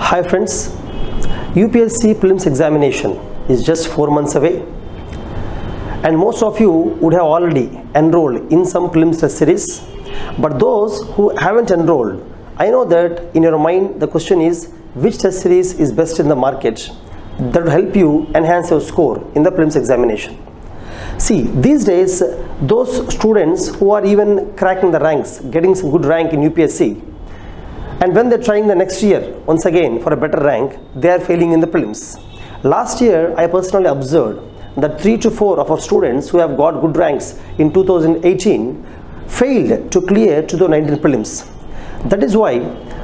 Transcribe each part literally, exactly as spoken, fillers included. Hi friends, U P S C prelims examination is just four months away, and most of you would have already enrolled in some prelims test series. But those who haven't enrolled, I know that in your mind the question is which test series is best in the market that will help you enhance your score in the prelims examination. See, these days those students who are even cracking the ranks, getting some good rank in U P S C, and when they're trying the next year once again for a better rank, they are failing in the prelims. Last year I personally observed that three to four of our students who have got good ranks in two thousand eighteen failed to clear two thousand nineteen prelims. That is why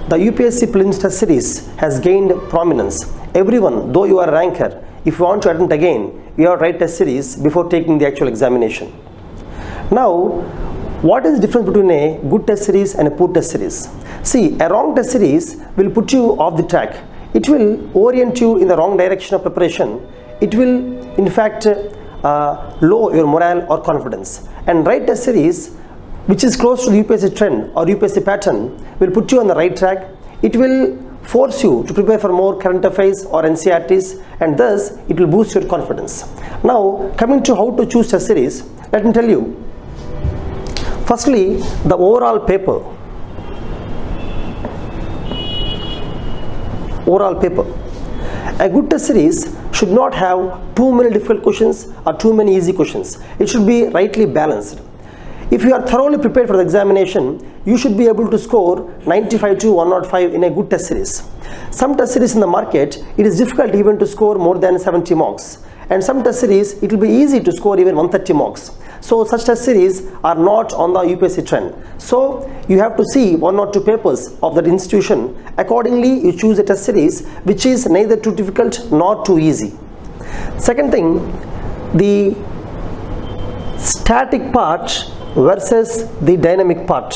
the U P S C prelims test series has gained prominence. Everyone, though you are a ranker, if you want to attempt again, you have to write test series before taking the actual examination. Now, what is the difference between a good test series and a poor test series? See, a wrong test series will put you off the track. It will orient you in the wrong direction of preparation. It will, in fact, uh, lower your morale or confidence. And right test series, which is close to the U P S C trend or U P S C pattern, will put you on the right track. It will force you to prepare for more current affairs or N C R Ts, and thus it will boost your confidence. Now, coming to how to choose test series, let me tell you. Firstly, the overall paper. Overall paper. A good test series should not have too many difficult questions or too many easy questions. It should be rightly balanced. If you are thoroughly prepared for the examination, you should be able to score ninety-five to one oh five in a good test series. Some test series in the market, it is difficult even to score more than seventy marks. And some test series, it will be easy to score even one hundred thirty marks. So such test series are not on the U P S C trend. So you have to see one or two papers of that institution. Accordingly, you choose a test series which is neither too difficult nor too easy. Second thing, the static part versus the dynamic part.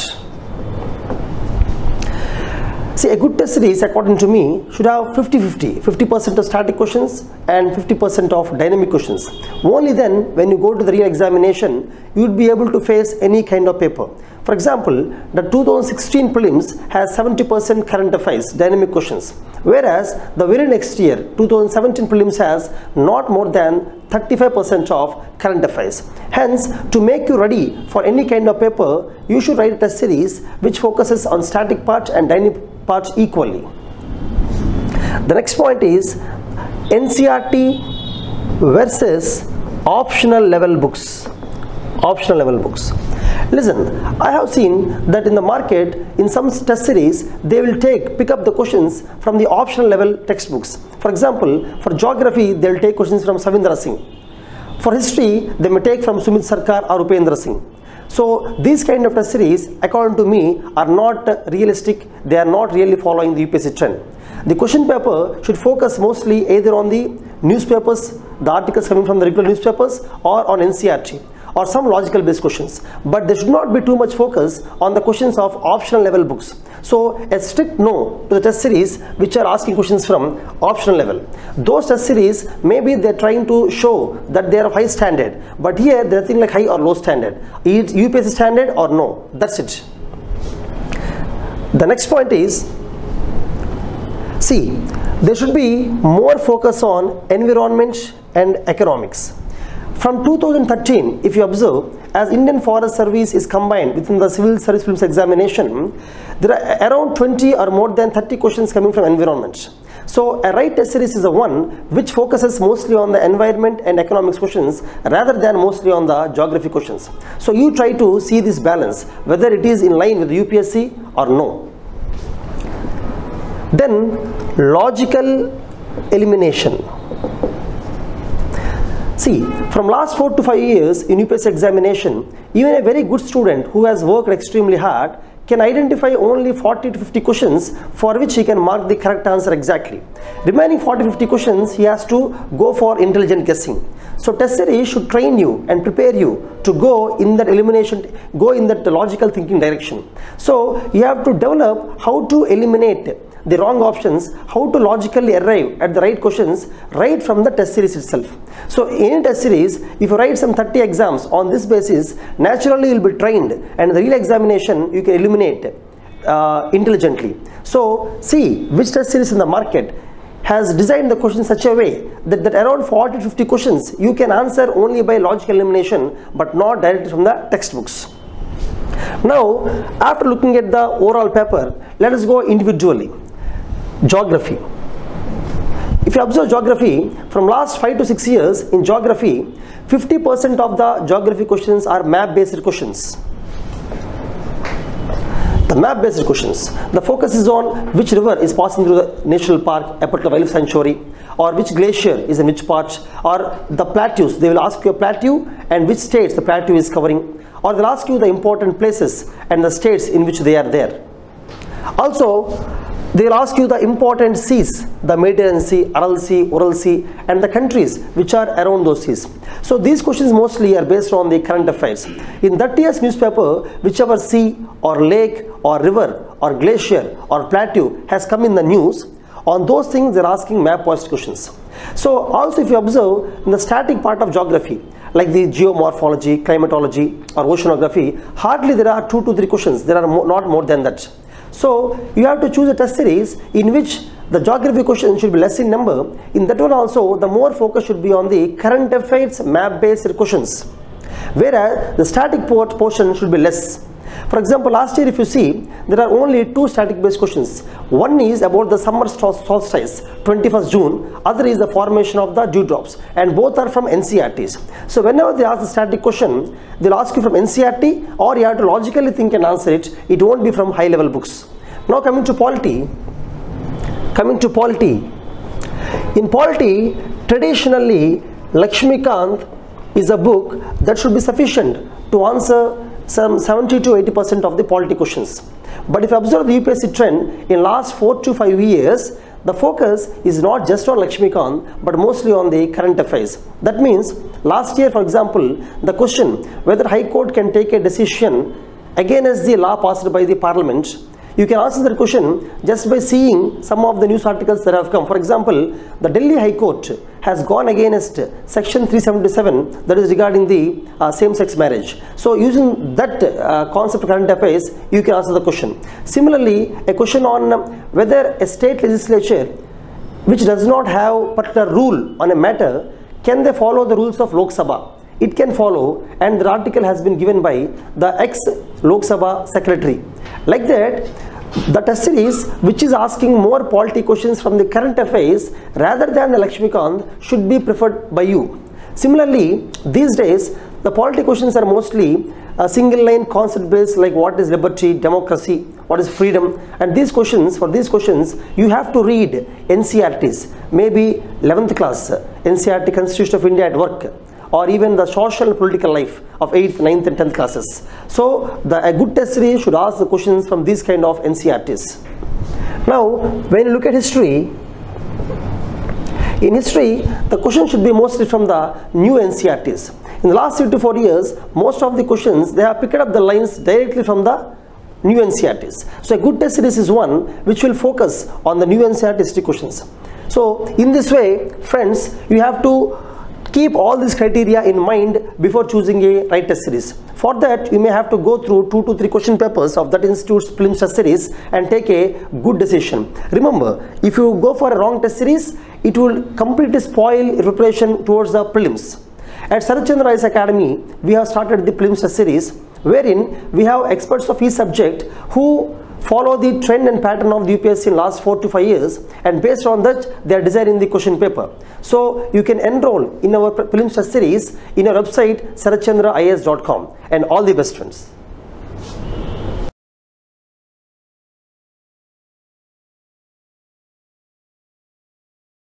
See, a good test series, according to me, should have fifty fifty, fifty percent of static questions and fifty percent of dynamic questions. Only then, when you go to the real examination, you would be able to face any kind of paper. For example, the two thousand sixteen prelims has seventy percent current affairs, dynamic questions, whereas the very next year, two thousand seventeen prelims has not more than thirty-five percent of current affairs. Hence, to make you ready for any kind of paper, you should write a test series which focuses on static part and dynamic part equally. The next point is N C R T versus optional level books. Optional level books. Listen, I have seen that in the market, in some test series, they will take, pick up the questions from the optional level textbooks. For example, for geography, they will take questions from Savindra Singh. For history, they may take from Sumit Sarkar or Upendra Singh. So these kind of test series, according to me, are not realistic. They are not really following the U P S C trend. The question paper should focus mostly either on the newspapers, the articles coming from the regular newspapers, or on N C R T, or some logical based questions. But there should not be too much focus on the questions of optional level books. So a strict no to the test series which are asking questions from optional level. Those test series, maybe they're trying to show that they are of high standard, but here they're nothing like high or low standard. Is U P S C standard or no? That's it. The next point is, see, there should be more focus on environment and economics. From two thousand thirteen, if you observe, as Indian Forest Service is combined within the Civil Service prelims examination, there are around twenty or more than thirty questions coming from environment. So a right test series is the one which focuses mostly on the environment and economics questions rather than mostly on the geography questions. So you try to see this balance, whether it is in line with the U P S C or no. Then logical elimination. See, from last four to five years in U P S C examination, even a very good student who has worked extremely hard can identify only forty to fifty questions for which he can mark the correct answer exactly. Remaining forty to fifty questions, he has to go for intelligent guessing. So test series should train you and prepare you to go in that elimination, go in that logical thinking direction. So you have to develop how to eliminate the wrong options, how to logically arrive at the right questions right from the test series itself. So in test series, if you write some thirty exams on this basis, naturally you will be trained, and the real examination you can eliminate uh, intelligently. So see which test series in the market has designed the question in such a way that, that around forty to fifty questions you can answer only by logical elimination, but not directly from the textbooks. Now, after looking at the overall paper, let us go individually. Geography. If you observe geography, from last five to six years in geography, fifty percent of the geography questions are map-based questions. The map-based questions. The focus is on which river is passing through the national park, a particular wildlife sanctuary, or which glacier is in which part, or the plateaus. They will ask you a plateau and which states the plateau is covering, or they'll ask you the important places and the states in which they are there. Also, they'll ask you the important seas, the Mediterranean Sea, Aral Sea, Ural Sea, and the countries which are around those seas. So these questions mostly are based on the current affairs. In that year's newspaper, whichever sea or lake or river or glacier or plateau has come in the news, on those things they're asking map-based questions. So also, if you observe in the static part of geography, like the geomorphology, climatology, or oceanography, hardly there are two to three questions. There are more, not more than that. So you have to choose a test series in which the geography questions should be less in number. In that one also, the more focus should be on the current affairs map-based questions, whereas the static port portion should be less. For example, last year if you see, there are only two static based questions. One is about the summer solstice, twenty-first June, other is the formation of the dewdrops, and both are from N C R Ts. So whenever they ask the static question, they'll ask you from N C R T, or you have to logically think and answer it. It won't be from high level books. Now coming to polity, coming to polity. In polity, traditionally, Laxmikanth is a book that should be sufficient to answer some seventy to eighty percent of the polity questions. But if you observe the U P S C trend in last four to five years, the focus is not just on Laxmikanth, but mostly on the current affairs. That means last year, for example, the question whether High Court can take a decision against the law passed by the Parliament, you can answer that question just by seeing some of the news articles that have come. For example, the Delhi High Court has gone against Section three seventy-seven, that is regarding the uh, same-sex marriage. So using that uh, concept of current affairs, you can answer the question. Similarly, a question on whether a state legislature which does not have particular rule on a matter, can they follow the rules of Lok Sabha? It can follow, and the article has been given by the ex-Lok Sabha secretary. Like that, the test series which is asking more polity questions from the current affairs rather than the Laxmikanth should be preferred by you. Similarly, these days the polity questions are mostly a single line concept based, like what is liberty, democracy, what is freedom, and these questions, for these questions you have to read N C R Ts, maybe eleventh class N C R T Constitution of India at Work, or even the social political life of eighth, ninth and tenth classes. So the, a good test series should ask the questions from these kind of N C R Ts. Now when you look at history, in history the question should be mostly from the new N C R Ts. In the last three to four years, most of the questions they have picked up the lines directly from the new N C R Ts. So a good test series is one which will focus on the new N C R T questions. So in this way, friends, you have to keep all these criteria in mind before choosing a right test series. For that, you may have to go through two to three question papers of that institute's prelims test series and take a good decision. Remember, if you go for a wrong test series, it will completely spoil your preparation towards the prelims. At Sarat Chandra I A S Academy, we have started the prelims test series, wherein we have experts of each subject who follow the trend and pattern of the U P S C in last four to five years, and based on that they are designing the question paper. So you can enroll in our prelims series in our website sarat chandra I A S dot com, and all the best friends.